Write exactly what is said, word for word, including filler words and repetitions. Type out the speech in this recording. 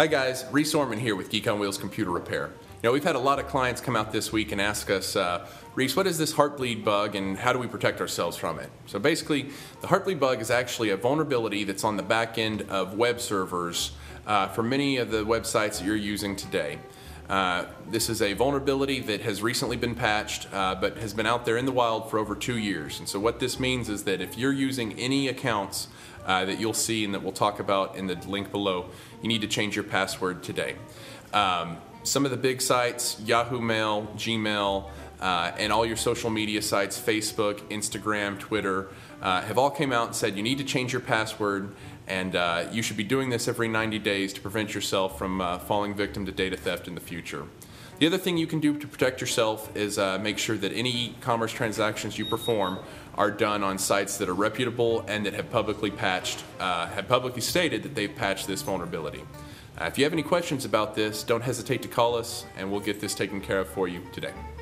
Hi guys, Reese Orman here with Geek on Wheels Computer Repair. You know, we've had a lot of clients come out this week and ask us, uh, Reese, what is this Heartbleed bug and how do we protect ourselves from it? So basically, the Heartbleed bug is actually a vulnerability that's on the back end of web servers uh, for many of the websites that you're using today. Uh, this is a vulnerability that has recently been patched, uh, but has been out there in the wild for over two years. And so what this means is that if you're using any accounts Uh, that you'll see and that we'll talk about in the link below, you need to change your password today. Um, some of the big sites, Yahoo Mail, Gmail, uh, and all your social media sites, Facebook, Instagram, Twitter, uh, have all came out and said you need to change your password, and uh, you should be doing this every ninety days to prevent yourself from uh, falling victim to data theft in the future. The other thing you can do to protect yourself is uh, make sure that any e-commerce transactions you perform are done on sites that are reputable and that have publicly patched, uh, have publicly stated that they've patched this vulnerability. Uh, if you have any questions about this, don't hesitate to call us and we'll get this taken care of for you today.